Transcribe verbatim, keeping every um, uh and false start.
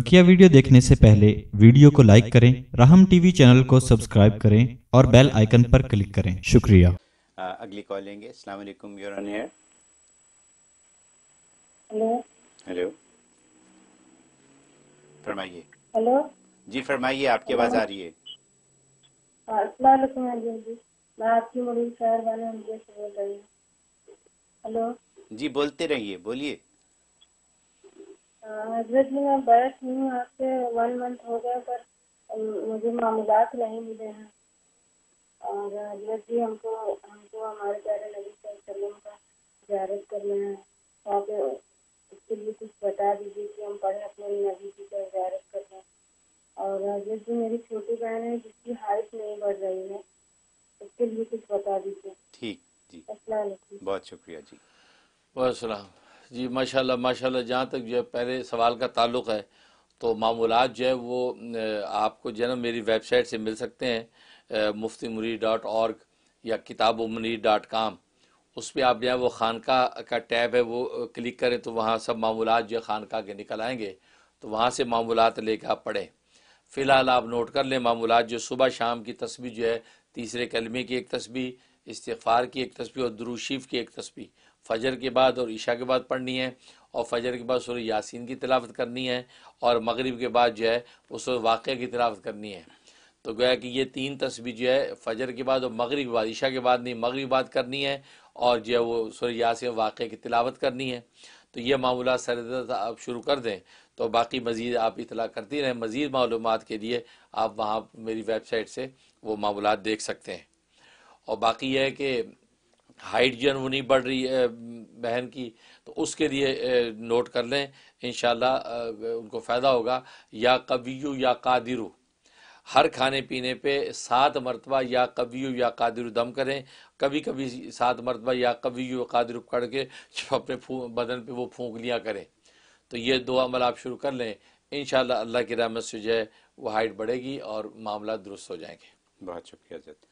बकिया video देखने से पहले वीडियो को लाइक करें, राहम टीवी चैनल को सब्सक्राइब करें और बेल आइकन पर क्लिक करें। शुक्रिया। आ, अगली कॉल लेंगे। अस्सलाम वालेकुम, you are on air. Hello hello, फरमाइए। हेलो जी, फरमाइए, आपकी आवाज आ रही है। अस्सलाम वालेकुम, मैं आपकी मुनीर शहर वाले हमजे से बोल रही हूं। हेलो जी, बोलते रहिए, बोलिए। हजरत जी, मैं बैठ हुई हूँ आपसे, वन मंथ हो गया पर मुझे मामूलात नहीं मिले हैं। और हजरत जी, हमको हमको हमारे प्यारे नबी सल्लल्लाहु अलैहि वसल्लम का ज़ियारत करना है, तो आप उसके लिए कुछ बता दीजिए कि हम पढ़े अपने नबी की का ज़ियारत करना है। और हजरत जी, मेरी छोटी बहन है जिसकी हाइट नहीं बढ़ रही है, उसके लिए कुछ बता दीजिए। ठीक जी, अस्सलाम वालेकुम। बहुत शुक्रिया जी, बहुत सलाम जी। माशाल्लाह माशाल्लाह, जहाँ तक जो है पहले सवाल का ताल्लुक़ है, तो मामूलात जो है वो आपको जो है ना मेरी वेबसाइट से मिल सकते हैं, मुफ्ती मुनीर डॉट ऑर्ग या किताबुमनीर डॉट काम। उस पर आप जो है वो खानका का टैब है, वो क्लिक करें तो वहाँ सब मामूलात जो है खानका के निकल आएंगे, तो वहाँ से मामूलात लेकर आप पढ़ें। फ़िलहाल आप नोट कर लें मामूलात, जो सुबह शाम की तस्बीह जो है, तीसरे कलमे की एक तस्बीह, इस्तिग़फ़ार की एक तस्बीह और दुरूद शरीफ की एक तस्बीह फ़जर के बाद और ईशा के बाद पढ़नी है, और फ़जर के बाद सूरह यासीन की तिलावत करनी है, और मगरिब के बाद जो है उस वाक़िया की तिलावत करनी है। तो गोया कि ये तीन तस्बीह जो है फ़जर के बाद और मगरिब के बाद, ईशा के बाद नहीं मगरिब बाद करनी है, और जो है वो सूरह यासीन वाक़िया की तिलावत करनी है। तो ये मामूलात सरदर्द आप शुरू कर दें, तो बाकी मज़ीद आप इतला करती रहें। मज़ीद मालूमात के लिए आप वहाँ मेरी वेबसाइट से वो मामूलात देख सकते हैं। और बाकी यह है कि हाइट जो है वो नहीं बढ़ रही है बहन की, तो उसके लिए नोट कर लें, इंशाल्लाह उनको फ़ायदा होगा। या कवियु या कादिरु, हर खाने पीने पे सात मरतबा या कवियु या कादिरु दम करें, कभी कभी सात मरतबा या कवियु या कादिरु पढ़ के अपने बदन पे वो फूंकलियाँ करें। तो ये दो अमल आप शुरू कर लें, इंशाल्लाह अल्लाह की रहमत से जो है वो हाइट बढ़ेगी और मामला दुरुस्त हो जाएंगे। बहुत शुक्रिया।